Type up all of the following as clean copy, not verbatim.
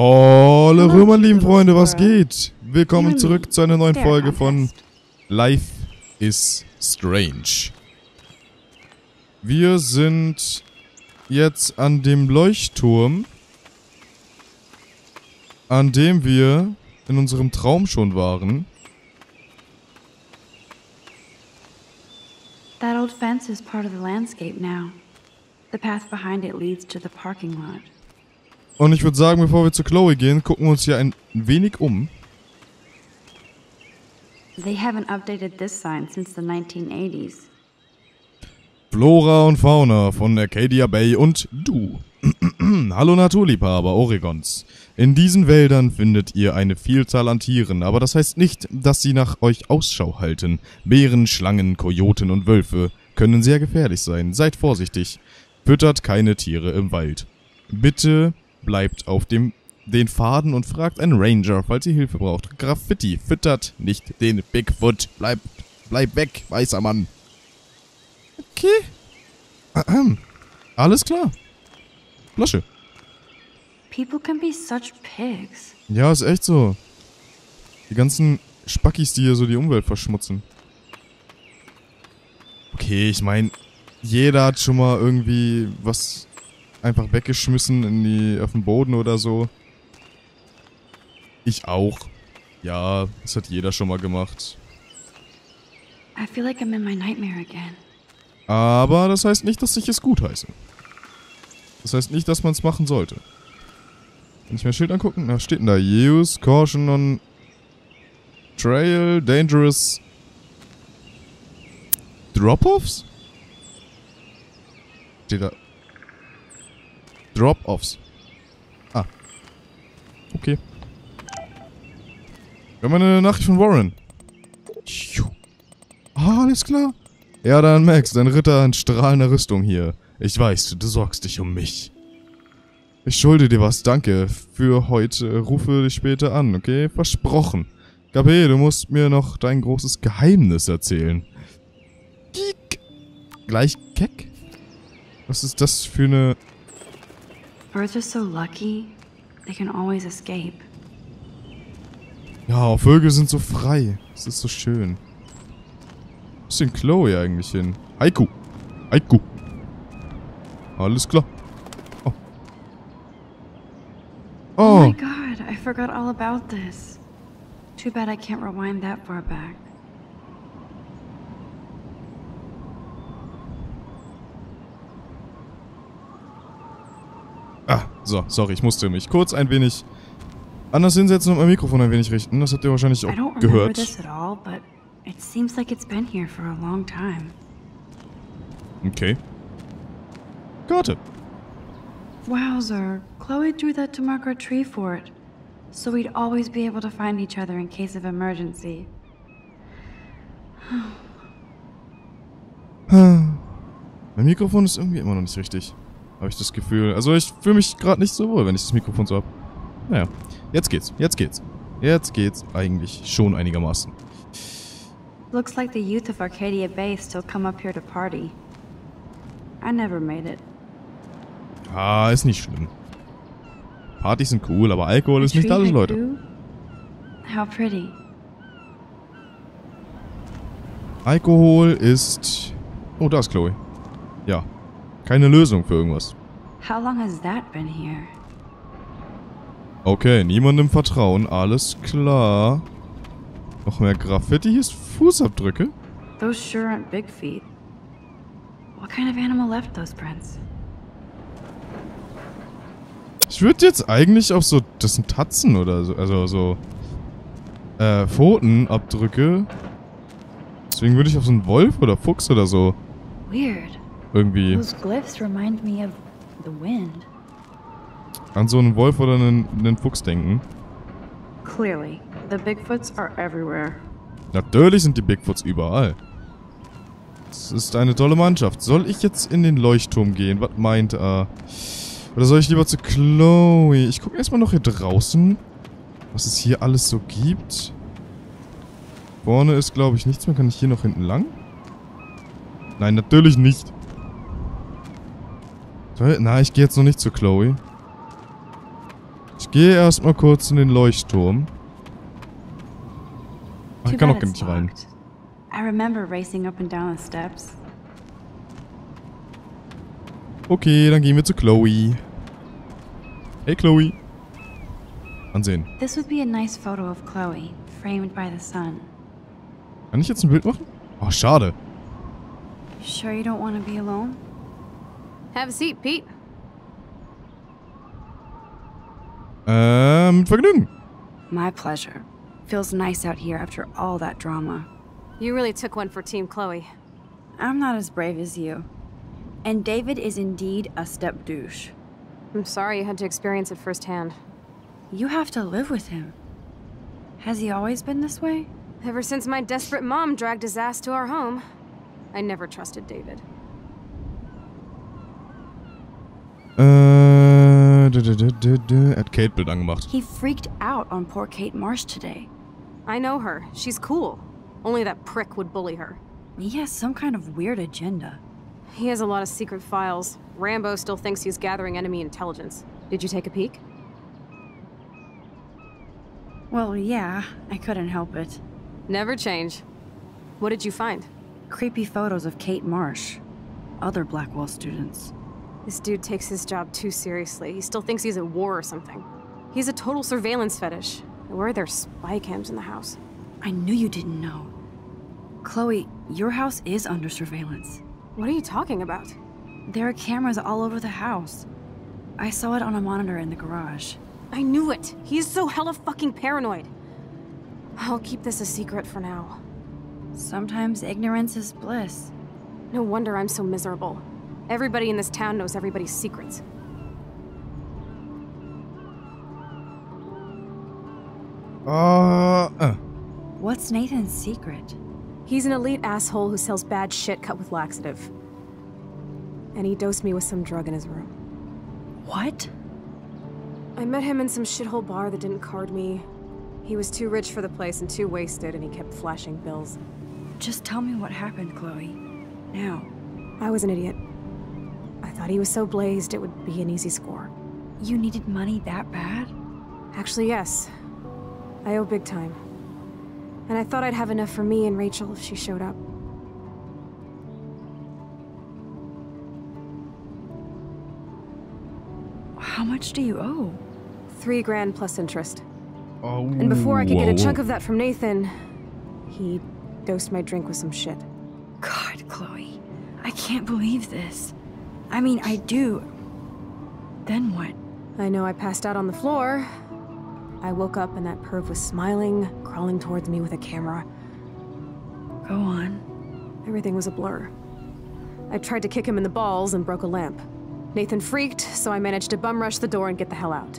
Hallo Römer, lieben Freunde, was geht? Willkommen zurück zu einer neuen Folge von Life is Strange. Wir sind jetzt an dem Leuchtturm, an dem wir in unserem Traum schon waren. That old fence is part of the landscape now. The path behind it leads to the parking lot. Und ich würde sagen, bevor wir zu Chloe gehen, gucken wir uns hier ein wenig um. They haven't updated this sign since the 1980s. Flora und Fauna von Arcadia Bay und du. Hallo Naturliebhaber Oregons. In diesen Wäldern findet ihr eine Vielzahl an Tieren, aber das heißt nicht, dass sie nach euch Ausschau halten. Bären, Schlangen, Kojoten und Wölfe können sehr gefährlich sein. Seid vorsichtig. Füttert keine Tiere im Wald. Bitte bleibt auf den Faden und fragt einen Ranger, falls ihr Hilfe braucht. Graffiti, füttert nicht den Bigfoot. Bleib weg, weißer Mann. Okay. Alles klar. Flasche. People can be such pigs. Ja, ist echt so. Die ganzen Spackis, die hier so die Umwelt verschmutzen. Okay, ich meine, jeder hat schon mal irgendwie was einfach weggeschmissen auf den Boden oder so. Ich auch. Ja, das hat jeder schon mal gemacht. I feel like I'm in my nightmare again. Aber das heißt nicht, dass ich es gut heiße. Das heißt nicht, dass man es machen sollte. Kann ich mir das Schild angucken? Was steht denn da? Use caution on trail dangerous drop-offs? Steht da Drop-offs. Ah. Okay. Wir haben eine Nachricht von Warren. Ah, alles klar. Ja, dann Max, dein Ritter in strahlender Rüstung hier. Ich weiß, du sorgst dich um mich. Ich schulde dir was, danke. Für heute rufe dich später an, okay? Versprochen. Gabriel, du musst mir noch dein großes Geheimnis erzählen. Geek. Gleich keck? Was ist das für eine... Birds are so lucky, they can always escape. Ja, Vögel sind so frei. Es ist so schön. Wo ist denn Chloe eigentlich hin? Haiku. Haiku. Alles klar. Oh. Oh my God, I forgot all about this. Too bad I can't rewind that far back. Ah, so, sorry, ich musste mich kurz ein wenig anders hinsetzen und mein Mikrofon ein wenig richten. Das habt ihr wahrscheinlich auch gehört. Okay. Karte. Wowzer, Chloe drew that to mark our tree fort, so we'd always be able to find each other in case of emergency. Mein Mikrofon ist irgendwie immer noch nicht richtig. Habe ich das Gefühl. Also ich fühle mich gerade nicht so wohl, wenn ich das Mikrofon so habe. Naja, jetzt geht's, jetzt geht's. Jetzt geht's eigentlich schon einigermaßen. Looks like the youth of Arcadia Bay still come up here to party. I never made it. Ah, ist nicht schlimm. Partys sind cool, aber Alkohol ist nicht alles, Leute. How pretty. Alkohol ist... Oh, da ist Chloe. Ja. Keine Lösung für irgendwas. How long has that been here? Okay, niemandem vertrauen, alles klar. Noch mehr Graffiti, hier ist Fußabdrücke. Those sure aren't big feet. What kind of animal left those prints? Ich würde jetzt eigentlich auf so, das sind Tatzen oder so, also so Pfotenabdrücke. Deswegen würde ich auf so einen Wolf oder Fuchs oder so. Weird. Irgendwie. Those glyphs remind me of the wind. An so einen Wolf oder einen Fuchs denken. Clearly, the Bigfoots are everywhere. Natürlich sind die Bigfoots überall. Es ist eine tolle Mannschaft. Soll ich jetzt in den Leuchtturm gehen? Was meint er? Oder soll ich lieber zu Chloe? Ich gucke erstmal noch hier draußen, was es hier alles so gibt. Vorne ist, glaube ich, nichts mehr. Kann ich hier noch hinten lang? Nein, natürlich nicht. Na, ich gehe jetzt noch nicht zu Chloe. Ich Ich gehe erstmal kurz in den Leuchtturm. Ach, ich kann auch gar nicht rein. Okay, dann gehen wir zu Chloe. Hey Chloe. Ansehen. Kann ich jetzt ein Bild machen? Oh, schade. Sure you don't want to be alone? Have a seat, Pete. Mit Vergnügen. My pleasure. Feels nice out here after all that drama. You really took one for Team Chloe. I'm not as brave as you. And David is indeed a step douche. I'm sorry you had to experience it firsthand. You have to live with him. Has he always been this way? Ever since my desperate mom dragged his ass to our home. I never trusted David. Hat Kate Bild angemacht. He freaked out on poor Kate Marsh today. I know her. She's cool. Only that prick would bully her. He has some kind of weird agenda. He has a lot of secret files. Rambo still thinks he's gathering enemy intelligence. Did you take a peek? Well, yeah. I couldn't help it. Never change. What did you find? Creepy photos of Kate Marsh, other Blackwell students. This dude takes his job too seriously. He still thinks he's at war or something. He's a total surveillance fetish. Where are there spy cams in the house? I knew you didn't know. Chloe, your house is under surveillance. What are you talking about? There are cameras all over the house. I saw it on a monitor in the garage. I knew it. He's so hella fucking paranoid. I'll keep this a secret for now. Sometimes ignorance is bliss. No wonder I'm so miserable. Everybody in this town knows everybody's secrets. What's Nathan's secret? He's an elite asshole who sells bad shit cut with laxative. And he dosed me with some drug in his room. What? I met him in some shithole bar that didn't card me. He was too rich for the place and too wasted, and he kept flashing bills. Just tell me what happened, Chloe. Now. I was an idiot. I thought he was so blazed it would be an easy score. You needed money that bad? Actually, yes. I owe big time. And I thought I'd have enough for me and Rachel if she showed up. How much do you owe? 3 grand plus interest. Oh, and before I could get a chunk of that from Nathan, he dosed my drink with some shit. God, Chloe. I can't believe this. I mean, I do. Then what? I know I passed out on the floor. I woke up and that perv was smiling, crawling towards me with a camera. Go on. Everything was a blur. I tried to kick him in the balls and broke a lamp. Nathan freaked, so I managed to bum rush the door and get the hell out.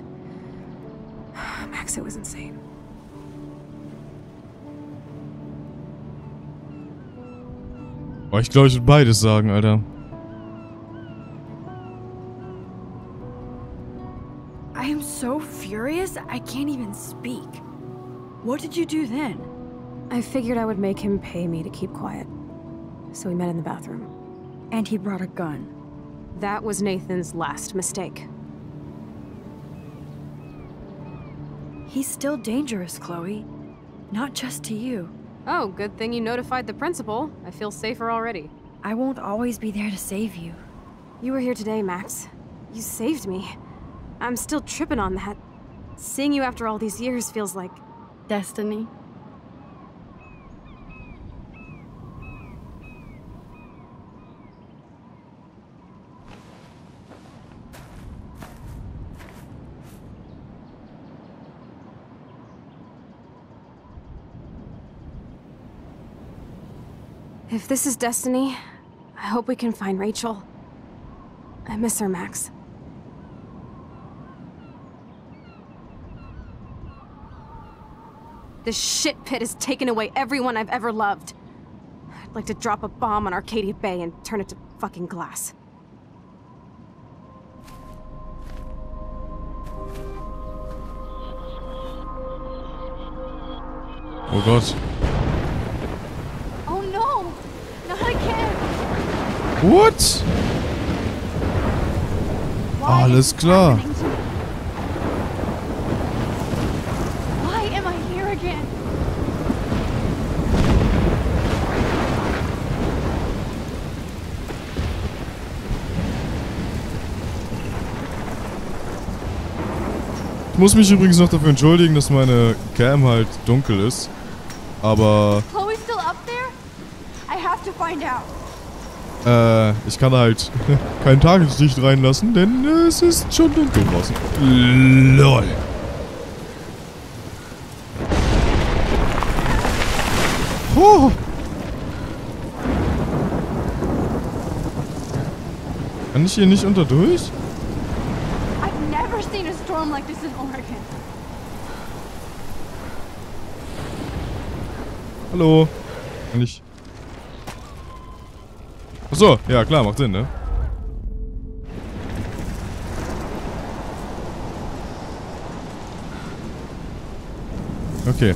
Max, it was insane. Oh, ich glaube, ich würde beides sagen, Alter. I am so furious, I can't even speak. What did you do then? I figured I would make him pay me to keep quiet. So we met in the bathroom. And he brought a gun. That was Nathan's last mistake. He's still dangerous, Chloe. Not just to you. Oh, good thing you notified the principal. I feel safer already. I won't always be there to save you. You were here today, Max. You saved me. I'm still tripping on that. Seeing you after all these years feels like... destiny. If this is destiny, I hope we can find Rachel. I miss her, Max. This shit pit has taken away everyone I've ever loved. I'd like to drop a bomb on Arcadia Bay and turn it to fucking glass. Oh Gott. What? Alles klar. again. Ich muss mich übrigens noch dafür entschuldigen, dass meine Cam halt dunkel ist. Aber... Chloe's still up there? I have to find out. Ich kann halt kein Tageslicht reinlassen, denn es ist schon dunkel draußen. LOL. Oh. Kann ich hier nicht unterdurch? I've never seen a storm like this in Oregon. Hallo. Kann ich... Achso, ja klar, macht Sinn, ne? Okay.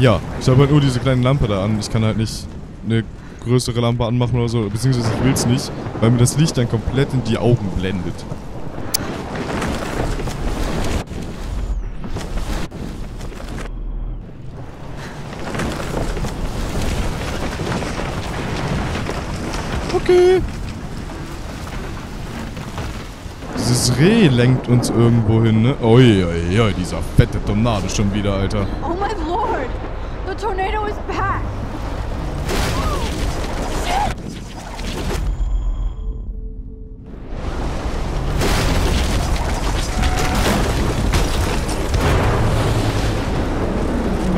Ja, ich habe halt nur diese kleine Lampe da an. Ich kann halt nicht eine größere Lampe anmachen oder so, beziehungsweise ich will es nicht, weil mir das Licht dann komplett in die Augen blendet. Okay. Dieses Reh lenkt uns irgendwo hin, ne? Oi, dieser fette Tornado schon wieder, Alter. Oh my lord! The tornado is back!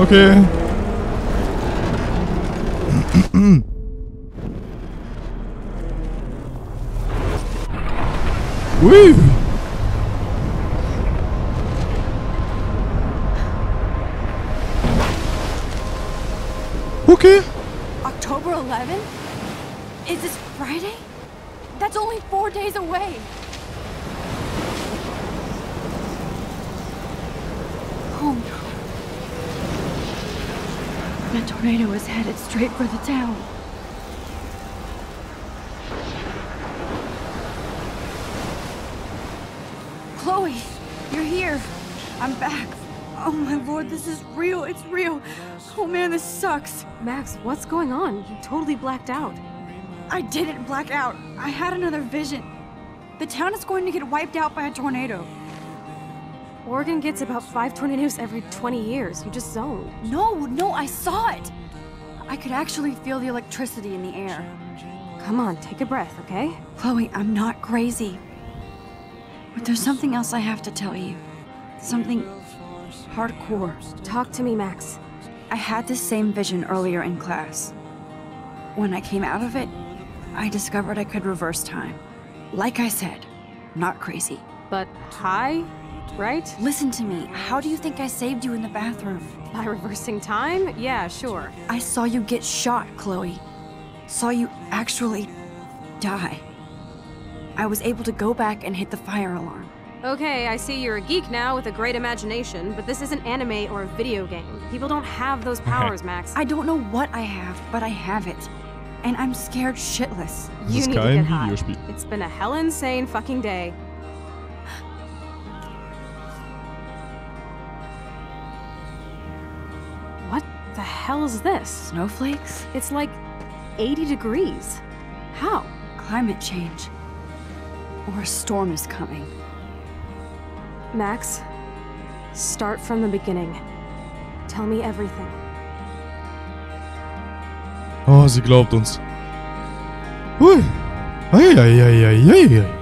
Okay. Ui. Okay. October 11th? Is this Friday? That's only 4 days away. Oh no. That tornado is headed straight for the town. Chloe, you're here. I'm back. Oh my lord, this is real. It's real. Oh man, this sucks. Max, what's going on? You totally blacked out. I didn't black out. I had another vision. The town is going to get wiped out by a tornado. Oregon gets about 5 tornadoes every 20 years. You just zoned. No, I saw it. I could actually feel the electricity in the air. Come on, take a breath, okay? Chloe, I'm not crazy. But there's something else I have to tell you. Something hardcore. Talk to me, Max. I had this same vision earlier in class. When I came out of it, I discovered I could reverse time. Like I said, not crazy. But high, right? Listen to me. How do you think I saved you in the bathroom? By reversing time? Yeah, sure. I saw you get shot, Chloe. Saw you actually die. I was able to go back and hit the fire alarm. Okay, I see you're a geek now with a great imagination, but this isn't anime or a video game. People don't have those powers, Max. I don't know what I have, but I have it. And I'm scared shitless. You need to get hot. It's been a hell insane fucking day. What the hell is this? Snowflakes? It's like 80 degrees. How? Climate change. Or a storm is coming. Max, start from the beginning. Tell me everything. Oh, sie glaubt uns. Hui. Ei.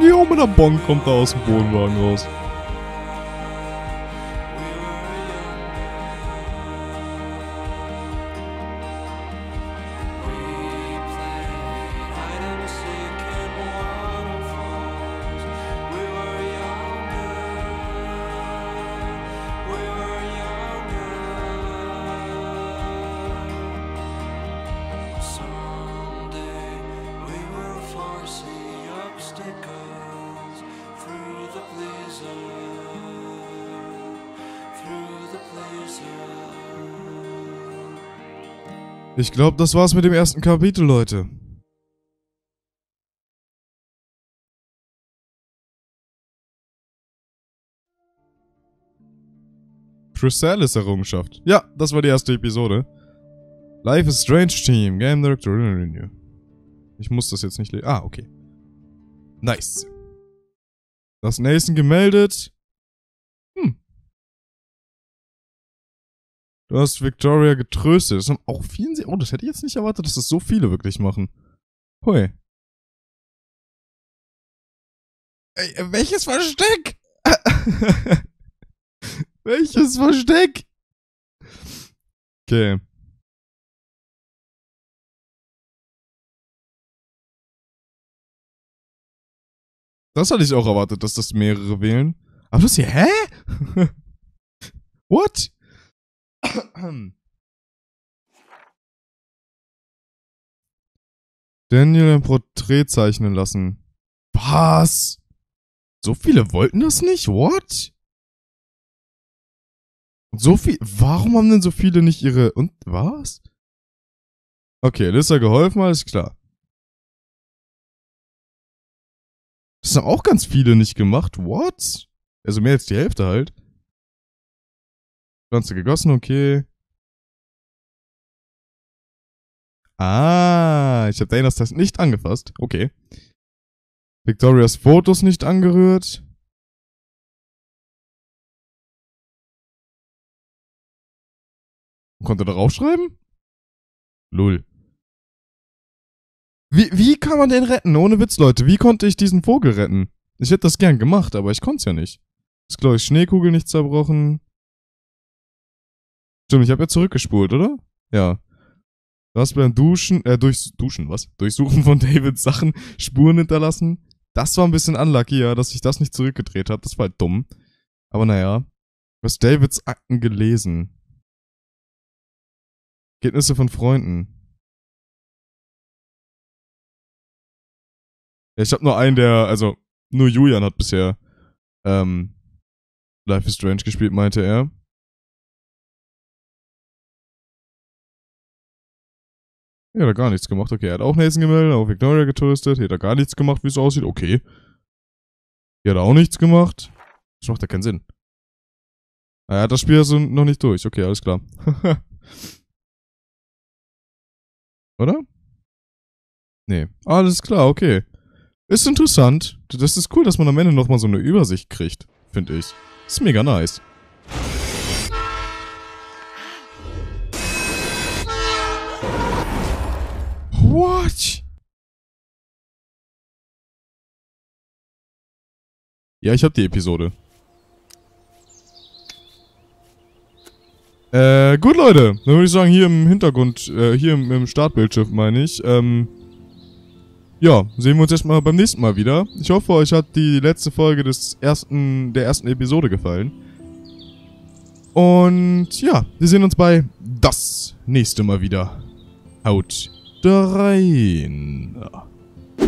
Jo, mit der Bonk kommt da aus dem Wohnwagen raus. Ich glaube, das war's mit dem ersten Kapitel, Leute. Chrysalis Errungenschaft. Ja, das war die erste Episode. Life is Strange Team, Game Director. Ich muss das jetzt nicht lesen. Ah, okay. Nice. Das Nathan gemeldet. Du hast Victoria getröstet. Das haben auch vielen... Oh, das hätte ich jetzt nicht erwartet, dass das so viele wirklich machen. Hui. Ey, welches Versteck? Welches Versteck? Okay. Das hatte ich auch erwartet, dass das mehrere wählen. Aber das hier... Hä? What? Daniel ein Porträt zeichnen lassen. Was? So viele wollten das nicht? What? So viel? Warum haben denn so viele nicht ihre... Und was? Okay, Lisa geholfen, alles klar. Das haben auch ganz viele nicht gemacht. What? Also mehr als die Hälfte halt. Pflanze gegossen, okay. Ah, ich habe Danas Test nicht angefasst. Okay. Victorias Fotos nicht angerührt. Konnte darauf schreiben? Lul. Wie kann man den retten? Ohne Witz, Leute. Wie konnte ich diesen Vogel retten? Ich hätte das gern gemacht, aber ich konnte es ja nicht. Ist, glaube ich, Schneekugel nicht zerbrochen. Stimmt, ich habe ja zurückgespult, oder? Ja. Das beim Duschen, Durchsuchen von Davids Sachen, Spuren hinterlassen. Das war ein bisschen unlucky, ja, dass ich das nicht zurückgedreht habe. Das war halt dumm. Aber naja. Du hast Davids Akten gelesen. Kenntnisse von Freunden. Ja, ich habe nur einen, nur Julian hat bisher Life is Strange gespielt, meinte er. Ja, hat er gar nichts gemacht. Okay, er hat auch Nathan gemeldet, auch Victoria getröstet. Er hat gar nichts gemacht, wie es aussieht. Okay. Er hat auch nichts gemacht. Das macht ja keinen Sinn. Er hat das Spiel also noch nicht durch. Okay, alles klar. Oder? Nee. Alles klar, okay. Ist interessant. Das ist cool, dass man am Ende nochmal so eine Übersicht kriegt. Finde ich. Ist mega nice. What? Ja, ich hab die Episode. Gut, Leute. Dann würde ich sagen, hier im Hintergrund, hier im Startbildschirm, meine ich. Ja, sehen wir uns erstmal beim nächsten Mal wieder. Ich hoffe, euch hat die letzte Folge der ersten Episode gefallen. Und ja, wir sehen uns bei das nächste Mal wieder. Haut rein.